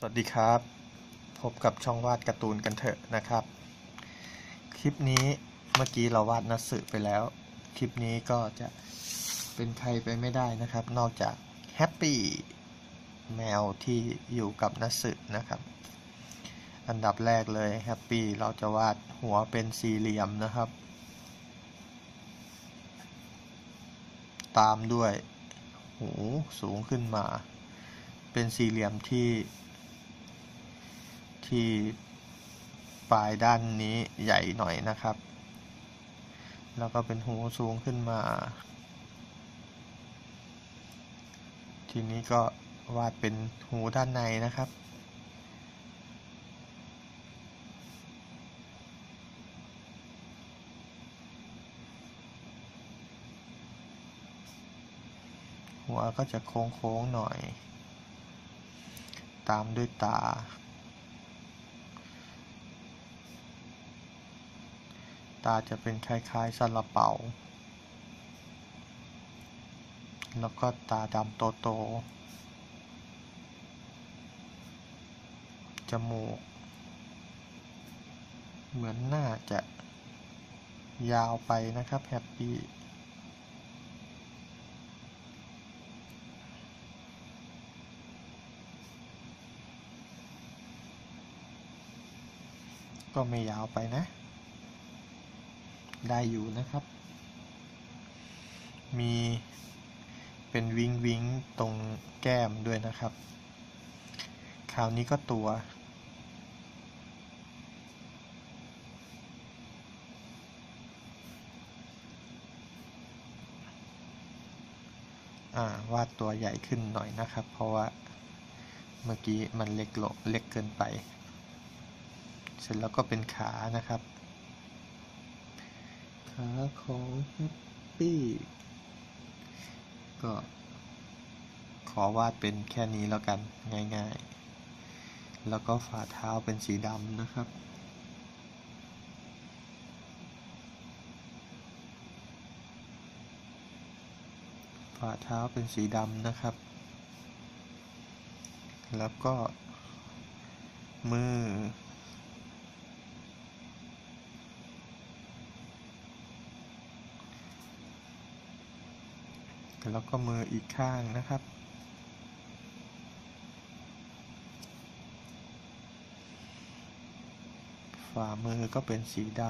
สวัสดีครับพบกับช่องวาดการ์ตูนกันเถอะนะครับคลิปนี้เมื่อกี้เราวาดนัตสึไปแล้วคลิปนี้ก็จะเป็นใครไปไม่ได้นะครับนอกจากแฮปปี้แมวที่อยู่กับนัตสึนะครับอันดับแรกเลยแฮปปี้เราจะวาดหัวเป็นสี่เหลี่ยมนะครับตามด้วยหูสูงขึ้นมาเป็นสี่เหลี่ยมที่ปลายด้านนี้ใหญ่หน่อยนะครับแล้วก็เป็นหูสูงขึ้นมาทีนี้ก็วาดเป็นหูด้านในนะครับหัวก็จะโค้งๆหน่อยตามด้วยตาจะเป็นคล้ายๆซาลาเปาแล้วก็ตาดำโตๆจมูกเหมือนน่าจะยาวไปนะครับแฮปปี้ก็ไม่ยาวไปนะได้อยู่นะครับมีเป็นวิงวิงตรงแก้มด้วยนะครับคราวนี้ก็ตัววาดตัวใหญ่ขึ้นหน่อยนะครับเพราะว่าเมื่อกี้มันเล็กเกินไปเสร็จแล้วก็เป็นขานะครับขาของแฮปปี้ก็ขอวาดเป็นแค่นี้แล้วกันง่ายๆแล้วก็ฝ่าเท้าเป็นสีดำนะครับฝ่าเท้าเป็นสีดำนะครับแล้วก็มือแล้วก็มืออีกข้างนะครับฝ่ามือก็เป็นสีด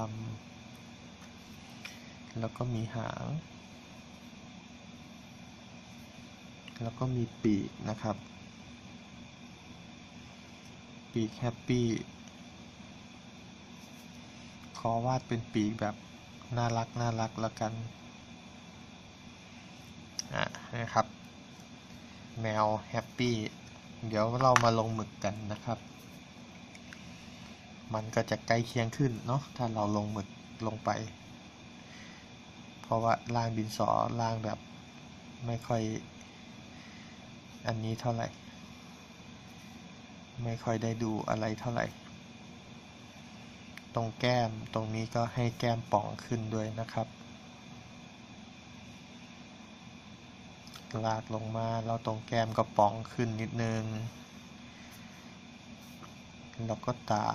ำแล้วก็มีหางแล้วก็มีปีกนะครับปีกแฮปปี้ขอวาดเป็นปีกแบบน่ารักน่ารักละกันนะครับแมวแฮปปี้เดี๋ยวเรามาลงหมึกกันนะครับมันก็จะใกล้เคียงขึ้นเนาะถ้าเราลงหมึกลงไปเพราะว่าล่างดินสอล่างแบบไม่ค่อยอันนี้เท่าไหร่ไม่ค่อยได้ดูอะไรเท่าไหร่ตรงแก้มตรงนี้ก็ให้แก้มป่องขึ้นด้วยนะครับลากลงมาแล้วตรงแก้มก็ป่องขึ้นนิดนึงแล้วก็ตา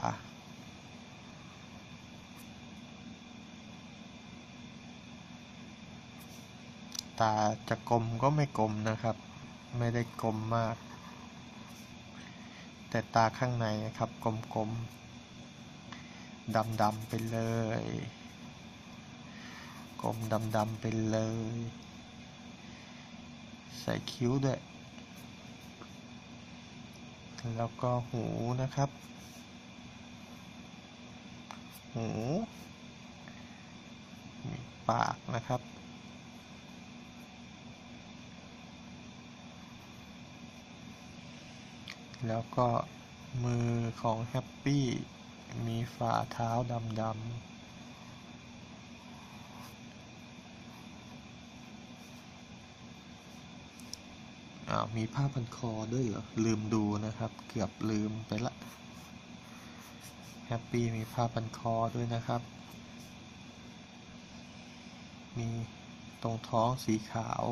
จะกลมก็ไม่กลมนะครับไม่ได้กลมมากแต่ตาข้างในนะครับกลมๆดำๆไปเลยกลมดำๆไปเลยใส่คิ้วด้วยแล้วก็หูนะครับหูมีปากนะครับแล้วก็มือของแฮปปี้มีฝ่าเท้าดำๆมีผ้าพันคอด้วยเหรอลืมดูนะครับเกือบลืมไปละแฮปปี้มีผ้าพันคอด้วยนะครับมีตรงท้องสีขาว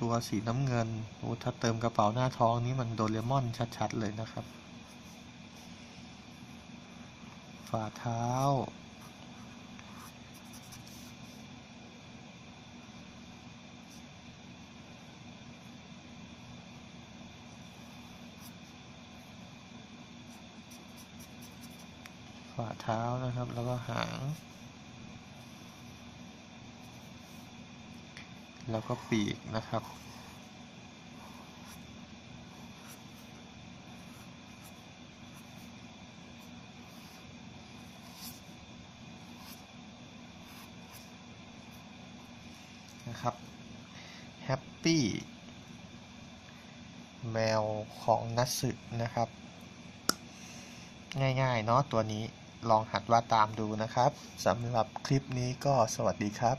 ตัวสีน้ำเงินโอ้ถ้าเติมกระเป๋าหน้าท้องนี้มันโดเรมอนชัดๆเลยนะครับฝ่าเท้านะครับแล้วก็หางแล้วก็ปีกนะครับแฮปปี้แมวของนัตสึนะครับง่ายๆเนาะตัวนี้ลองหัดวาดตามดูนะครับสำหรับคลิปนี้ก็สวัสดีครับ